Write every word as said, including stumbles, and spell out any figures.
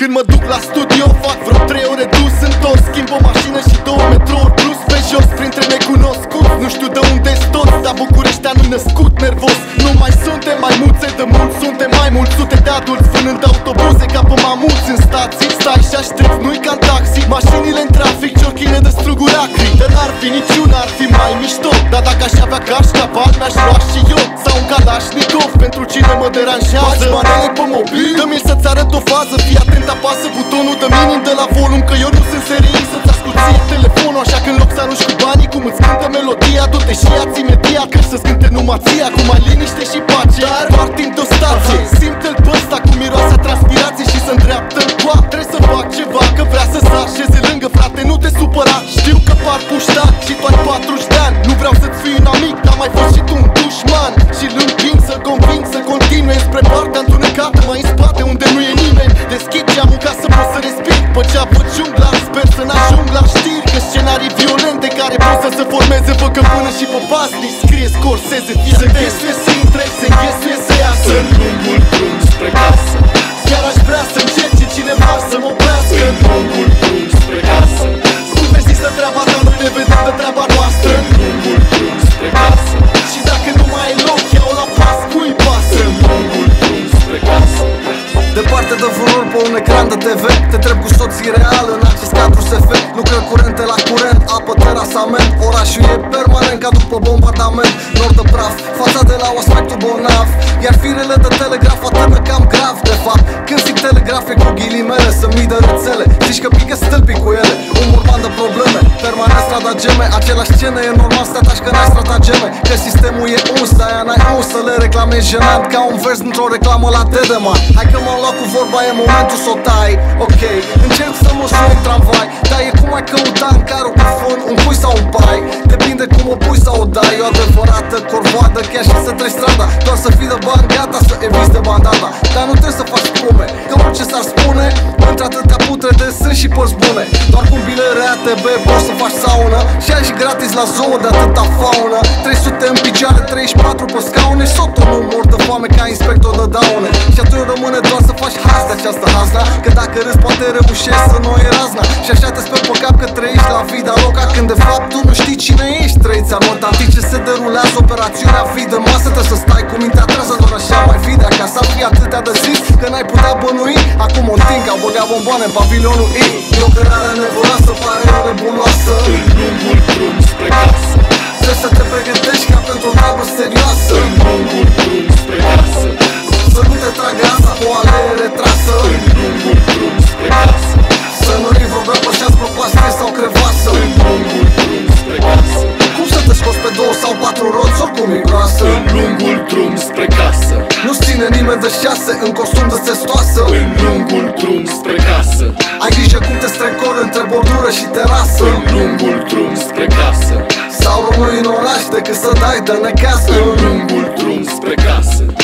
Când mă duc la studio, fac vreo trei ore dus întors. Schimb o mașină și două metrouri plus pe jos, printre necunoscuți. Nu știu de unde tot, dar bucureșteanul născut nervos. Nu mai suntem mai mulți de mulți, suntem mai mulți sute de adulți vânând autobuze ca pe mamuți în stații. Stai și aștepți, nu-i ca taxi, mașinile în trafic, ciorchile de struguracri. Dar n-ar fi niciun, ar fi mai mișto. Dar dacă aș avea cash ca bani, mi-aș lua și eu sau un Kalashnikov, pentru cine mă deranjează. Faci manele pe mobil, dă-mi să-ți arăt o fază. Fii atent, apasă butonul de minim de la volum, că eu nu sunt serii să-ți asculti telefonul. Așa că în loc să arunci cu banii, cum îți cântă melodia, du-te și ia-ți media, că să-ți cânte numai ția, cu mai liniște și pace. Dar parti într-o stație, simte-l pe ăsta cu miroasa transpirație și se îndreaptă în coa. Trebuie să fac ceva, că vrea să se așeze lângă, frate, nu te supăra. Știu că par puștat și tu ai patruzeci de ani, nu vreau să-ți fii un amic, dar mai fost și tu un dușman. Și-l împing să-l conving să continue spre partea întunecată mai în spate, unde nu e nimeni. Deschid geamul ca să pot să respir pe cea pe jungla, sper să n-ajung la știri, că scenarii violente care pot să se formeze vă că până și pe Basni scrie Scorsese. Să ghesuie să intre, să ghesuie să iasă în lungul drum spre casă. Chiar aș vrea să încerce cineva să mă oprească în lungul drum spre casă. Cum vezi să treaba ta, nu ne vedem de treaba noastră în lungul drum spre casă. Și dacă nu mai e loc, iau la pas, cui pasă în lungul drum spre casă. Departe de vreun pe un ecran de T V, te trebuie cu soții real în acest cadru S F. Lucră curente la curent, apă terasament, orașul e permanent ca după bombardament. Nord de praf, fațade la o aspectul bonav, iar firele de telegraf atârnă cam grav. De fapt, când zic telegraf e cu ghilimele, sunt mii de rețele, zici că pică stâlpii cu ele. Un urban de probleme, permanent stratageme, același scenă e normal să te ataci că n-ai stratageme. Că sistemul e uns, aia n-ai uns să le reclamezi, jenant ca un vers într-o reclamă la Dedeman. Hai că m-am luat cu vorba, e momentul să o tai, ok, încerc să mă sun în tramvai, dar e cum ai căuta în carul cu fân un pui sau un pai, depinde cum o pui sau o dai. E o adevărată corvoadă, chiar și să treci strada, doar să fii de bani, gata să eviți de bandata. Dar nu trebuie să faci plume, că orice s-ar spune, într-atâtea putre de sunt și părți bune. Doar cu bilere A T B poți să faci sauna și ai și gratis la zoo de atâta fauna. Trei sute în picioare, treizeci și patru pe scaune, sotul nu mor de foame ca inspector de daune. Și atunci rămâne doar să faci haz de această hazna, că dacă râzi poate reușești să nu e razna. Și așa te sper pe cap că trăiești la vida loca, când de fapt tu nu știi cine ești. Trăiți-a nota, știi ce se derulează operațiunea, fii de masă, trebuie să stai cu mintea trasă, doar așa mai fi de acasă. Ar fi atâtea de zis că n-ai putea bănui, acum o ting, au băgat bomboane în pavilionul ei. E o cărare nevoioasă, pare o nebuloasă în lungul drum spre casă. Trebuie să te pregătești ca pentru o treabă serioasă în lungul drum spre casă. Să nu te tragă asta cu o alee retrasă în lungul drum spre casă. Să nu îi vă brăpășeați pe pastre sau crevasă în lungul drum spre casă. Cum să te scoți pe două sau patru roți, oricum e groasă în lungul drum spre casă. Nu-ți ține nimeni de șase în costum de testoasă în lungul drum spre casă. Ai grijă cum te strecor între bordură și terasă în lungul drum spre casă. Sau rămâi în oraș decât să dai de necasă în lungul drum spre casă.